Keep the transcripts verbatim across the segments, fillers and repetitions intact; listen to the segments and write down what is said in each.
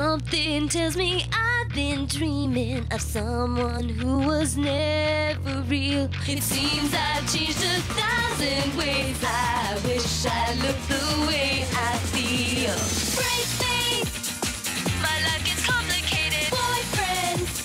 Something tells me I've been dreaming of someone who was never real. It seems I've changed a thousand ways. I wish I looked the way I feel. Break me. My life gets complicated. Boyfriends.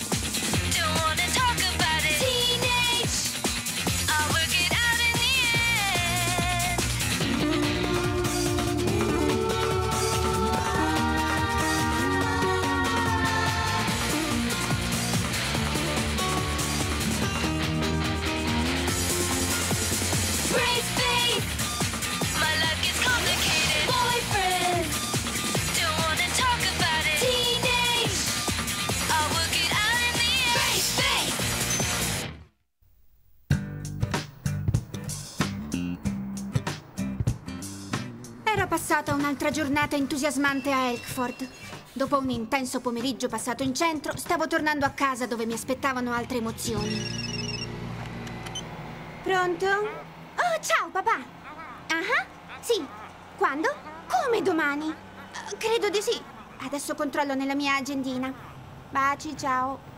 Passata un'altra giornata entusiasmante a Elkford. Dopo un intenso pomeriggio passato in centro, stavo tornando a casa dove mi aspettavano altre emozioni. Pronto? Oh, ciao papà! Ah, sì. Quando? Come domani? Uh, credo di sì. Adesso controllo nella mia agendina. Baci, ciao.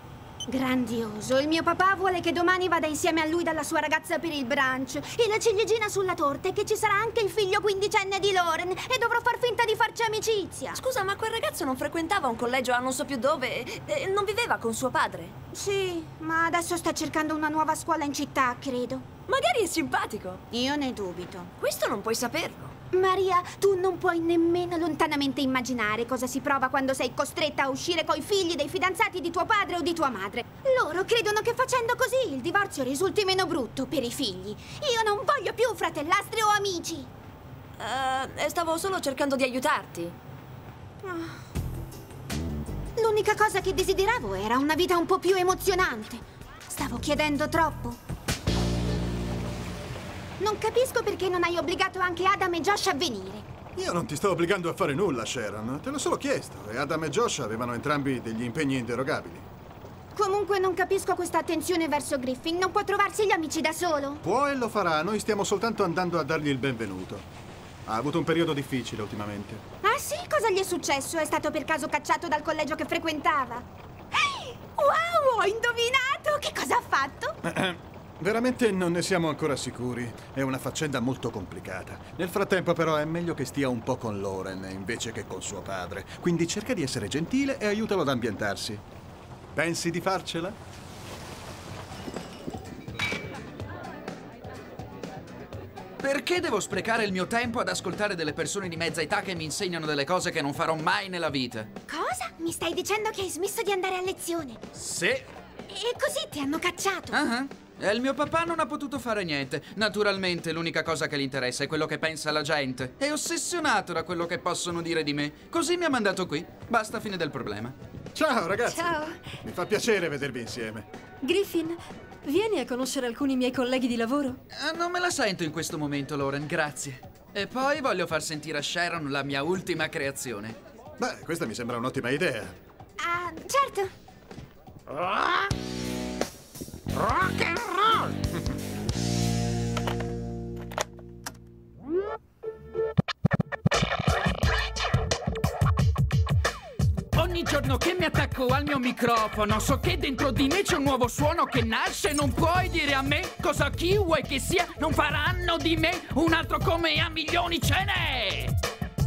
Grandioso. Il mio papà vuole che domani vada insieme a lui dalla sua ragazza per il brunch. E la ciliegina sulla torta è che ci sarà anche il figlio quindicenne di Lauren e dovrò far finta di farci amicizia. Scusa, ma quel ragazzo non frequentava un collegio a non so più dove? E non viveva con suo padre? Sì, ma adesso sta cercando una nuova scuola in città, credo. Magari è simpatico. Io ne dubito. Questo non puoi saperlo. Maria, tu non puoi nemmeno lontanamente immaginare cosa si prova quando sei costretta a uscire coi figli dei fidanzati di tuo padre o di tua madre. Loro credono che facendo così il divorzio risulti meno brutto per i figli. Io non voglio più fratellastri o amici. Uh, stavo solo cercando di aiutarti. Oh. L'unica cosa che desideravo era una vita un po' più emozionante. Stavo chiedendo troppo. Non capisco perché non hai obbligato anche Adam e Josh a venire. Io non ti sto obbligando a fare nulla, Sharon. Te l'ho solo chiesto e Adam e Josh avevano entrambi degli impegni inderogabili. Comunque non capisco questa attenzione verso Griffin. Non può trovarsi gli amici da solo? Può e lo farà. Noi stiamo soltanto andando a dargli il benvenuto. Ha avuto un periodo difficile ultimamente. Ah sì? Cosa gli è successo? È stato per caso cacciato dal collegio che frequentava? Hey! Wow! Ho indovinato! Che cosa ha fatto? Veramente non ne siamo ancora sicuri. È una faccenda molto complicata. Nel frattempo però è meglio che stia un po' con Lauren invece che con suo padre. Quindi cerca di essere gentile e aiutalo ad ambientarsi. Pensi di farcela? Perché devo sprecare il mio tempo ad ascoltare delle persone di mezza età che mi insegnano delle cose che non farò mai nella vita? Cosa? Mi stai dicendo che hai smesso di andare a lezione? Sì. E così ti hanno cacciato? Ah. Uh-huh. E il mio papà non ha potuto fare niente. Naturalmente l'unica cosa che gli interessa è quello che pensa la gente. È ossessionato da quello che possono dire di me. Così mi ha mandato qui. Basta, fine del problema. Ciao ragazzi. Ciao. Mi fa piacere vedervi insieme. Griffin, vieni a conoscere alcuni miei colleghi di lavoro. Eh, non me la sento in questo momento, Lauren, grazie. E poi voglio far sentire a Sharon la mia ultima creazione. Beh, questa mi sembra un'ottima idea. Ah, uh, certo. Ah! Rock and roll! Ogni giorno che mi attacco al mio microfono, so che dentro di me c'è un nuovo suono che nasce. Non puoi dire a me cosa chi vuoi che sia. Non faranno di me un altro come a milioni ce n'è.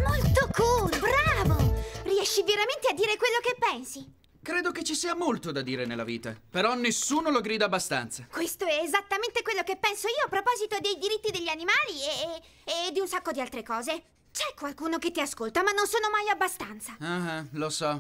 Molto cool, bravo! Riesci veramente a dire quello che pensi. Credo che ci sia molto da dire nella vita, però nessuno lo grida abbastanza. Questo è esattamente quello che penso io a proposito dei diritti degli animali e, e, e di un sacco di altre cose. C'è qualcuno che ti ascolta, ma non sono mai abbastanza. Ah, lo so.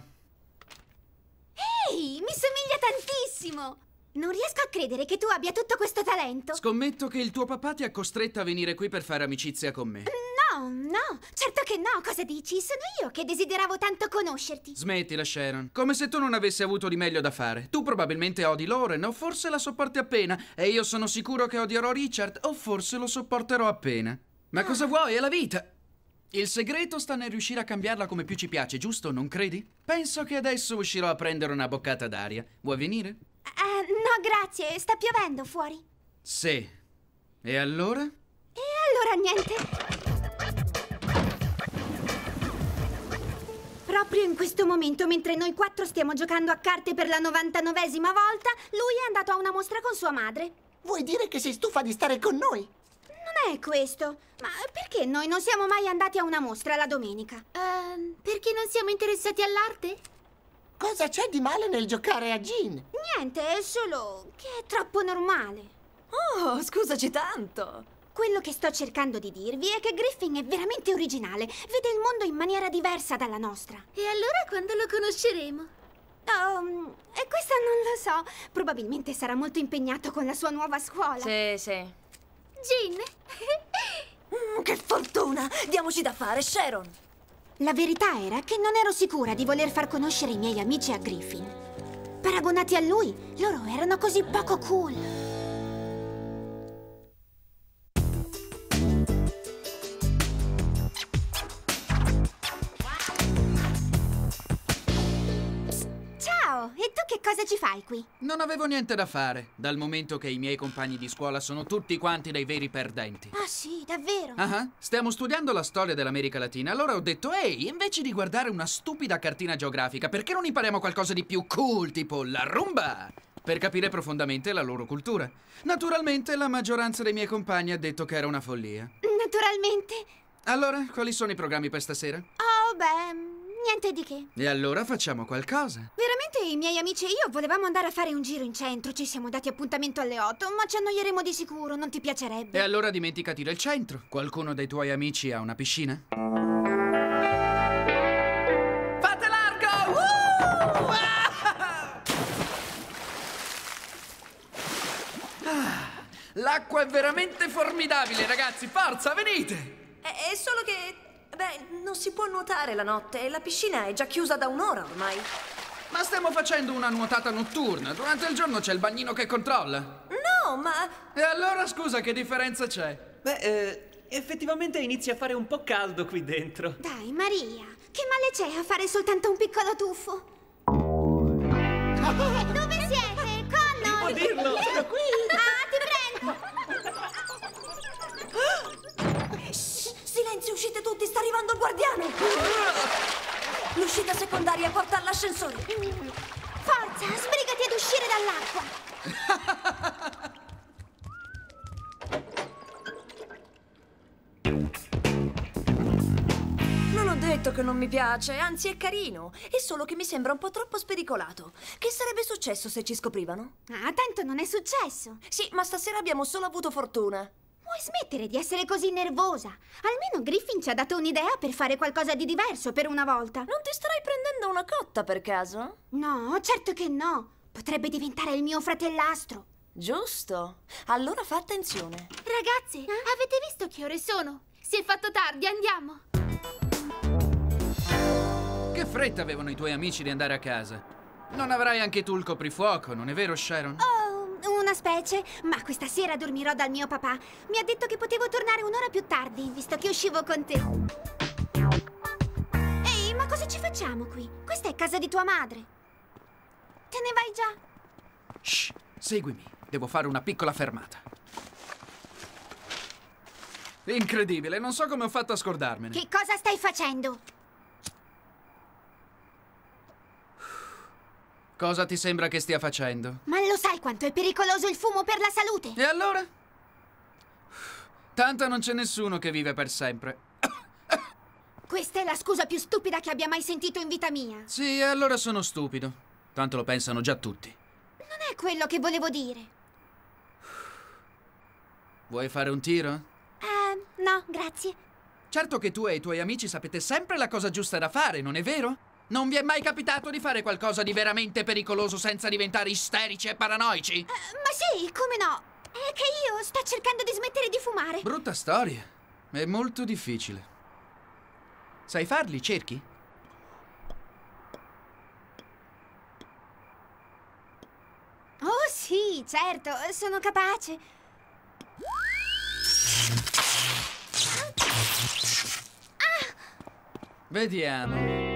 Ehi, mi somiglia tantissimo! Non riesco a credere che tu abbia tutto questo talento. Scommetto che il tuo papà ti ha costretta a venire qui per fare amicizia con me. Mm. No, no, certo che no, cosa dici? Sono io che desideravo tanto conoscerti. Smettila, Sharon, come se tu non avessi avuto di meglio da fare. Tu probabilmente odi Lauren o forse la sopporti appena. E io sono sicuro che odierò Richard o forse lo sopporterò appena. Ma ah. cosa vuoi? È la vita. Il segreto sta nel riuscire a cambiarla come più ci piace, giusto? Non credi? Penso che adesso uscirò a prendere una boccata d'aria. Vuoi venire? Uh, no, grazie, sta piovendo fuori. Sì. E allora? E allora niente. Proprio in questo momento, mentre noi quattro stiamo giocando a carte per la novantanovesima volta, lui è andato a una mostra con sua madre. Vuoi dire che sei stufa di stare con noi? Non è questo. Ma perché noi non siamo mai andati a una mostra la domenica? Uh, perché non siamo interessati all'arte? Cosa c'è di male nel giocare a Gin? Niente, è solo che è troppo normale. Oh, scusaci tanto. Quello che sto cercando di dirvi è che Griffin è veramente originale. Vede il mondo in maniera diversa dalla nostra. E allora quando lo conosceremo? Oh, e questo non lo so. Probabilmente sarà molto impegnato con la sua nuova scuola. Sì, sì. Gin! mm, che fortuna! Diamoci da fare, Sharon! La verità era che non ero sicura di voler far conoscere i miei amici a Griffin. Paragonati a lui, loro erano così poco cool. E tu che cosa ci fai qui? Non avevo niente da fare, dal momento che i miei compagni di scuola sono tutti quanti dei veri perdenti. Ah sì, davvero? Ah, uh-huh. Stiamo studiando la storia dell'America Latina, allora ho detto, ehi, invece di guardare una stupida cartina geografica, perché non impariamo qualcosa di più cool, tipo la rumba? Per capire profondamente la loro cultura. Naturalmente la maggioranza dei miei compagni ha detto che era una follia. Naturalmente? Allora, quali sono i programmi per stasera? Oh, beh... niente di che. E allora facciamo qualcosa. Veramente i miei amici e io volevamo andare a fare un giro in centro. Ci siamo dati appuntamento alle otto, ma ci annoieremo di sicuro, non ti piacerebbe? E allora dimenticati del centro. Qualcuno dei tuoi amici ha una piscina? Fate largo! Uh! Ah! Ah, l'acqua è veramente formidabile, ragazzi. Forza, venite! È, è solo che... beh, non si può nuotare la notte e la piscina è già chiusa da un'ora ormai. Ma stiamo facendo una nuotata notturna. Durante il giorno c'è il bagnino che controlla. No, ma... e allora scusa, che differenza c'è? Beh, eh, effettivamente inizia a fare un po' caldo qui dentro. Dai, Maria, che male c'è a fare soltanto un piccolo tuffo? Dove siete? Con noi! Puoi dirlo? Sono qui! Ah, ti prendo! Silenzio, uscite tutti, sta arrivando il guardiano! L'uscita secondaria porta all'ascensore. Forza, sbrigati ad uscire dall'acqua! Non ho detto che non mi piace, anzi è carino. È solo che mi sembra un po' troppo spericolato. Che sarebbe successo se ci scoprivano? Ah, tanto non è successo. Sì, ma stasera abbiamo solo avuto fortuna. Puoi smettere di essere così nervosa? Almeno Griffin ci ha dato un'idea per fare qualcosa di diverso per una volta. Non ti starai prendendo una cotta per caso? No, certo che no. Potrebbe diventare il mio fratellastro. Giusto. Allora fa attenzione. Ragazze, eh? Avete visto che ore sono? Si è fatto tardi, andiamo. Che fretta avevano i tuoi amici di andare a casa. Non avrai anche tu il coprifuoco, non è vero, Sharon? Oh. Una specie, ma questa sera dormirò dal mio papà. Mi ha detto che potevo tornare un'ora più tardi, visto che uscivo con te. Ehi, ma cosa ci facciamo qui? Questa è casa di tua madre. Te ne vai già? Shh, seguimi. Devo fare una piccola fermata. Incredibile, non so come ho fatto a scordarmene. Che cosa stai facendo? Cosa ti sembra che stia facendo? Ma lo sai quanto è pericoloso il fumo per la salute? E allora? Tanto non c'è nessuno che vive per sempre. Questa è la scusa più stupida che abbia mai sentito in vita mia. Sì, e allora sono stupido. Tanto lo pensano già tutti. Non è quello che volevo dire. Vuoi fare un tiro? Uh, no, grazie. Certo che tu e i tuoi amici sapete sempre la cosa giusta da fare, non è vero? Non vi è mai capitato di fare qualcosa di veramente pericoloso senza diventare isterici e paranoici? Uh, ma sì, come no? È che io sto cercando di smettere di fumare. Brutta storia. È molto difficile. Sai farli, cerchi? Oh sì, certo, sono capace. Ah! Vediamo.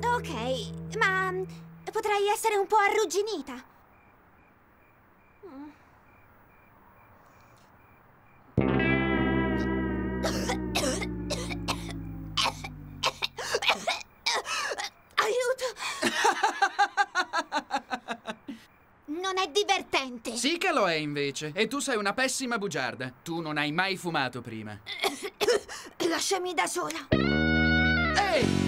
Ok, ma potrei essere un po' arrugginita. Mm. Sì che lo è, invece. E tu sei una pessima bugiarda. Tu non hai mai fumato prima. Lasciami da sola. Ehi!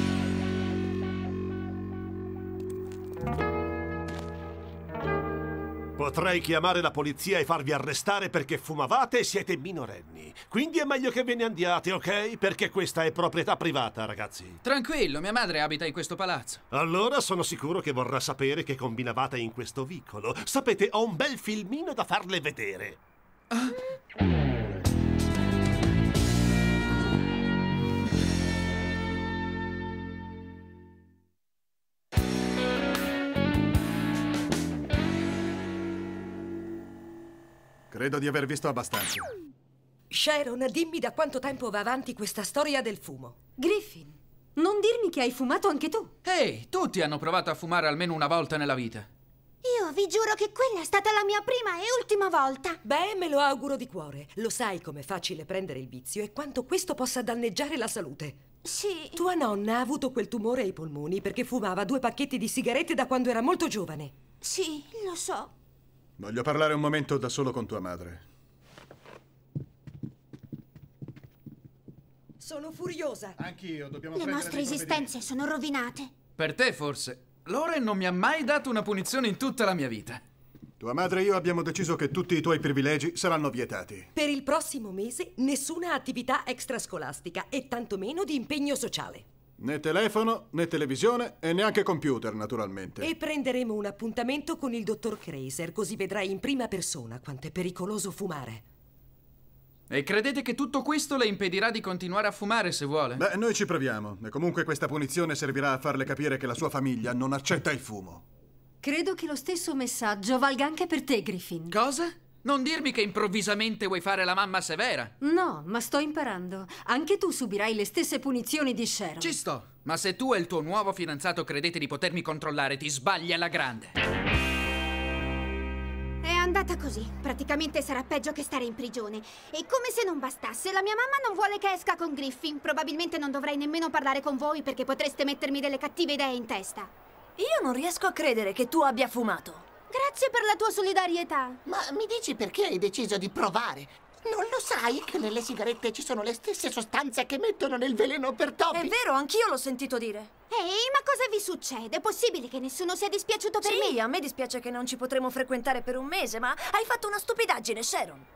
Potrei chiamare la polizia e farvi arrestare perché fumavate e siete minorenni. Quindi è meglio che ve ne andiate, ok? Perché questa è proprietà privata, ragazzi. Tranquillo, mia madre abita in questo palazzo. Allora sono sicuro che vorrà sapere che combinavate in questo vicolo. Sapete, ho un bel filmino da farle vedere. Ah. Credo di aver visto abbastanza. Sharon, dimmi da quanto tempo va avanti questa storia del fumo. Griffin, non dirmi che hai fumato anche tu. Ehi, hey, tutti hanno provato a fumare almeno una volta nella vita. Io vi giuro che quella è stata la mia prima e ultima volta. Beh, me lo auguro di cuore. Lo sai com'è facile prendere il vizio e quanto questo possa danneggiare la salute. Sì. Tua nonna ha avuto quel tumore ai polmoni perché fumava due pacchetti di sigarette da quando era molto giovane. Sì, lo so. Voglio parlare un momento da solo con tua madre. Sono furiosa. Anch'io, dobbiamo prendere... Le nostre esistenze sono rovinate. Per te, forse. Lauren non mi ha mai dato una punizione in tutta la mia vita. Tua madre e io abbiamo deciso che tutti i tuoi privilegi saranno vietati. Per il prossimo mese, nessuna attività extrascolastica e tantomeno di impegno sociale. Né telefono, né televisione e neanche computer, naturalmente. E prenderemo un appuntamento con il dottor Kraser, così vedrai in prima persona quanto è pericoloso fumare. E credete che tutto questo le impedirà di continuare a fumare se vuole? Beh, noi ci proviamo. E comunque questa punizione servirà a farle capire che la sua famiglia non accetta il fumo. Credo che lo stesso messaggio valga anche per te, Griffin. Cosa? Non dirmi che improvvisamente vuoi fare la mamma severa. No, ma sto imparando. Anche tu subirai le stesse punizioni di Sharon. Ci sto. Ma se tu e il tuo nuovo fidanzato credete di potermi controllare, ti sbagli alla grande. È andata così. Praticamente sarà peggio che stare in prigione. E come se non bastasse, la mia mamma non vuole che esca con Griffin. Probabilmente non dovrei nemmeno parlare con voi perché potreste mettermi delle cattive idee in testa. Io non riesco a credere che tu abbia fumato. Grazie per la tua solidarietà. Ma mi dici perché hai deciso di provare? Non lo sai che nelle sigarette ci sono le stesse sostanze che mettono nel veleno per topi? È vero, anch'io l'ho sentito dire. Ehi, ma cosa vi succede? È possibile che nessuno sia dispiaciuto per me? Sì, a me dispiace che non ci potremo frequentare per un mese, ma hai fatto una stupidaggine, Sharon.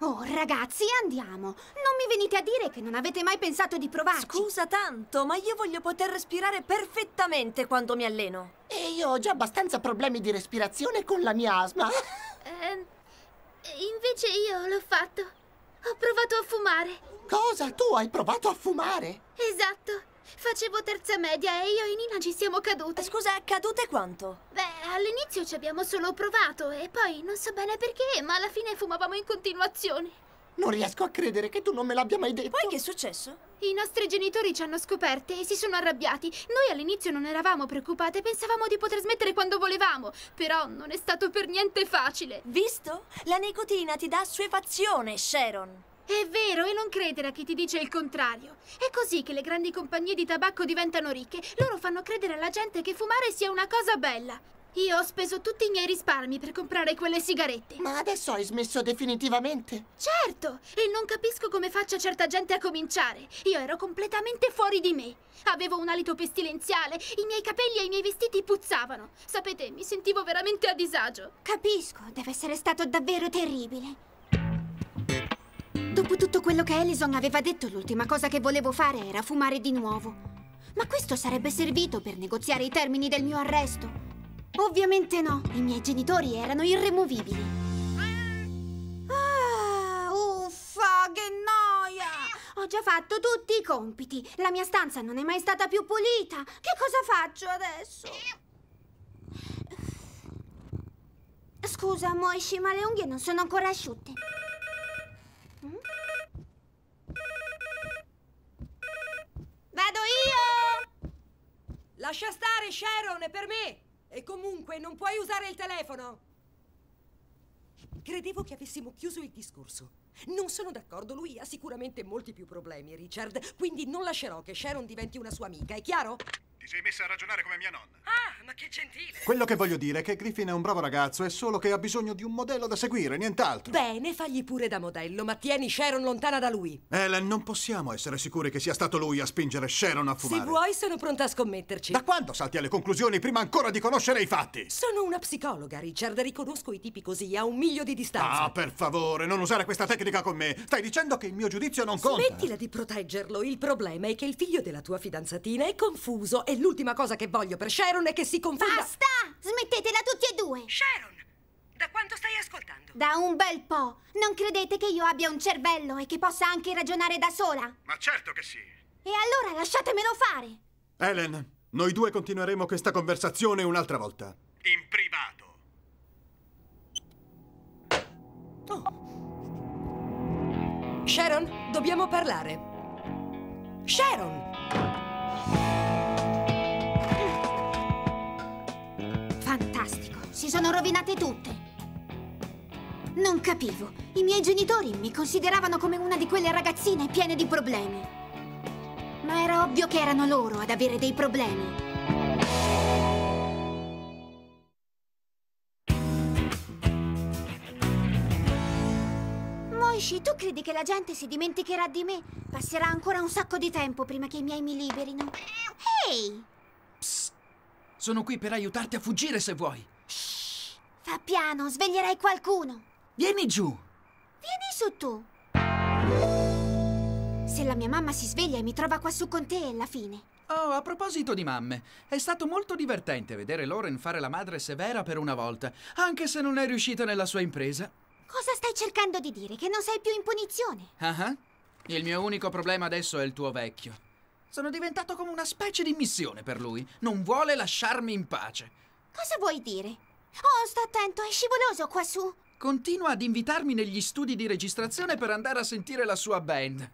Oh, ragazzi, andiamo. Non mi venite a dire che non avete mai pensato di provarci. Scusa tanto, ma io voglio poter respirare perfettamente quando mi alleno. E io ho già abbastanza problemi di respirazione con la mia asma. eh, Invece io l'ho fatto. Ho provato a fumare. Cosa? Tu hai provato a fumare? Esatto. Facevo terza media e io e Nina ci siamo cadute. Scusa, cadute quanto? Beh, all'inizio ci abbiamo solo provato e poi non so bene perché, ma alla fine fumavamo in continuazione. Non riesco a credere che tu non me l'abbia mai detto. Poi che è successo? I nostri genitori ci hanno scoperte e si sono arrabbiati. Noi all'inizio non eravamo preoccupate, pensavamo di poter smettere quando volevamo. Però non è stato per niente facile. Visto? La nicotina ti dà assuefazione, Sharon. È vero, e non credere a chi ti dice il contrario. È così che le grandi compagnie di tabacco diventano ricche. Loro fanno credere alla gente che fumare sia una cosa bella. Io ho speso tutti i miei risparmi per comprare quelle sigarette. Ma adesso hai smesso definitivamente? Certo, e non capisco come faccia certa gente a cominciare. Io ero completamente fuori di me. Avevo un alito pestilenziale, i miei capelli e i miei vestiti puzzavano. Sapete, mi sentivo veramente a disagio. Capisco, deve essere stato davvero terribile. Dopo tutto quello che Alison aveva detto, l'ultima cosa che volevo fare era fumare di nuovo. Ma questo sarebbe servito per negoziare i termini del mio arresto? Ovviamente no, i miei genitori erano irremovibili. Ah, uffa, che noia! Ho già fatto tutti i compiti, la mia stanza non è mai stata più pulita. Che cosa faccio adesso? Scusa, Moishi, ma le unghie non sono ancora asciutte. Vado io! Lascia stare, Sharon, è per me! E comunque non puoi usare il telefono! Credevo che avessimo chiuso il discorso. Non sono d'accordo, lui ha sicuramente molti più problemi, Richard. Quindi non lascerò che Sharon diventi una sua amica, è chiaro? Ti sei messa a ragionare come mia nonna. Ah, ma che gentile! Quello che voglio dire è che Griffin è un bravo ragazzo, è solo che ha bisogno di un modello da seguire, nient'altro. Bene, fagli pure da modello, ma tieni Sharon lontana da lui. Ellen, non possiamo essere sicuri che sia stato lui a spingere Sharon a fumare. Se vuoi, sono pronta a scommetterci. Da quando salti alle conclusioni prima ancora di conoscere i fatti? Sono una psicologa, Richard, riconosco i tipi così a un miglio di distanza. Ah, per favore, non usare questa tecnica con me. Stai dicendo che il mio giudizio non conta. Smettila di proteggerlo, il problema è che il figlio della tua fidanzatina è confuso e l'ultima cosa che voglio per Sharon è che si confonda. Basta! Smettetela tutti e due! Sharon, da quanto stai ascoltando? Da un bel po'. Non credete che io abbia un cervello e che possa anche ragionare da sola? Ma certo che sì! E allora lasciatemelo fare! Ellen, noi due continueremo questa conversazione un'altra volta. In privato. Oh. Sharon, dobbiamo parlare. Sharon! Fantastico, si sono rovinate tutte. Non capivo, i miei genitori mi consideravano come una di quelle ragazzine piene di problemi. Ma era ovvio che erano loro ad avere dei problemi. Moishi, tu credi che la gente si dimenticherà di me? Passerà ancora un sacco di tempo prima che i miei mi liberino. Ehi! Psst! Sono qui per aiutarti a fuggire se vuoi. Shh, fa piano, sveglierai qualcuno. Vieni giù. Vieni su tu. Se la mia mamma si sveglia e mi trova qua su con te è la fine. Oh, a proposito di mamme, è stato molto divertente vedere Lauren fare la madre severa per una volta, anche se non è riuscita nella sua impresa. Cosa stai cercando di dire? Che non sei più in punizione? Ah ah. Il mio unico problema adesso è il tuo vecchio. Sono diventato come una specie di missione per lui. Non vuole lasciarmi in pace. Cosa vuoi dire? Oh, sta attento, è scivoloso qua su. Continua ad invitarmi negli studi di registrazione per andare a sentire la sua band.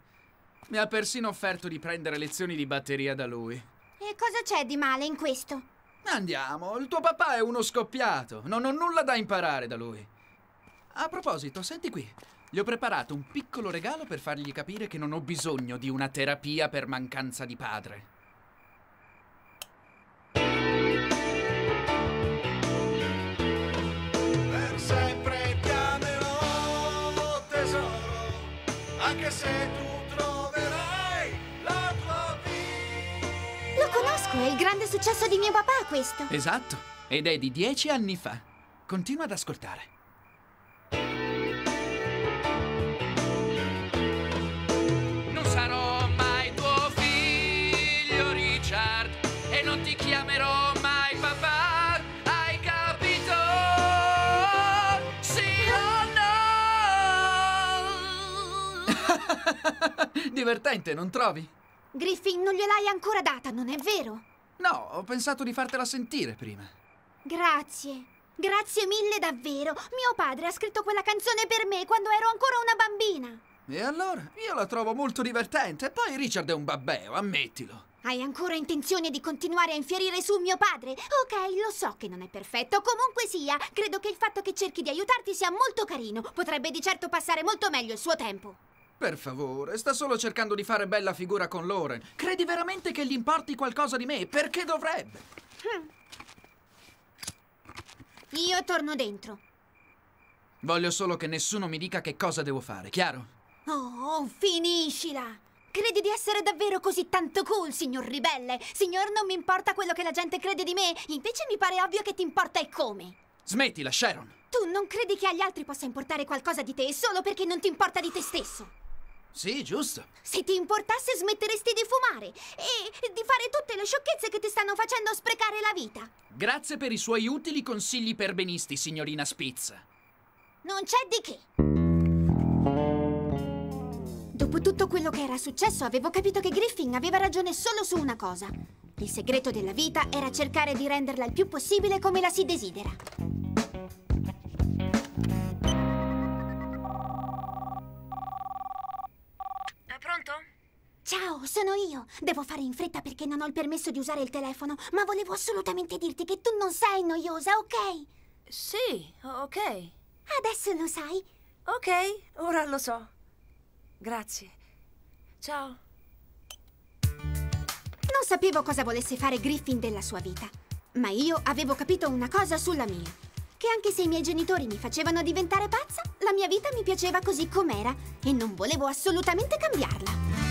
Mi ha persino offerto di prendere lezioni di batteria da lui. E cosa c'è di male in questo? Andiamo, il tuo papà è uno scoppiato. Non ho nulla da imparare da lui. A proposito, senti qui. Gli ho preparato un piccolo regalo per fargli capire che non ho bisogno di una terapia per mancanza di padre. Per sempre ti amerò, tesoro, anche se tu troverai la tua vita. Lo conosco, è il grande successo di mio papà questo. Esatto, ed è di dieci anni fa. Continua ad ascoltare. Divertente, non trovi? Griffin, non gliel'hai ancora data, non è vero? No, ho pensato di fartela sentire prima. Grazie, grazie mille davvero. Mio padre ha scritto quella canzone per me quando ero ancora una bambina. E allora? Io la trovo molto divertente. Poi Richard è un babbeo, ammettilo. Hai ancora intenzione di continuare a infierire su mio padre? Ok, lo so che non è perfetto. Comunque sia, credo che il fatto che cerchi di aiutarti sia molto carino. Potrebbe di certo passare molto meglio il suo tempo. Per favore, sta solo cercando di fare bella figura con Lauren. Credi veramente che gli importi qualcosa di me? Perché dovrebbe? Io torno dentro. Voglio solo che nessuno mi dica che cosa devo fare, chiaro? Oh, finiscila! Credi di essere davvero così tanto cool, signor ribelle? Signor, non mi importa quello che la gente crede di me. Invece mi pare ovvio che ti importa il come. Smettila, Sharon! Tu non credi che agli altri possa importare qualcosa di te solo perché non ti importa di te stesso? Sì, giusto. Se ti importasse smetteresti di fumare e di fare tutte le sciocchezze che ti stanno facendo sprecare la vita. Grazie per i suoi utili consigli perbenisti, signorina Spitz. Non c'è di che. Dopo tutto quello che era successo avevo capito che Griffin aveva ragione solo su una cosa. Il segreto della vita era cercare di renderla il più possibile come la si desidera. Ciao, sono io. Devo fare in fretta perché non ho il permesso di usare il telefono, ma volevo assolutamente dirti che tu non sei noiosa, ok? Sì, ok. Adesso lo sai. Ok, ora lo so. Grazie. Ciao. Non sapevo cosa volesse fare Griffin della sua vita, ma io avevo capito una cosa sulla mia, che anche se i miei genitori mi facevano diventare pazza, la mia vita mi piaceva così com'era e non volevo assolutamente cambiarla.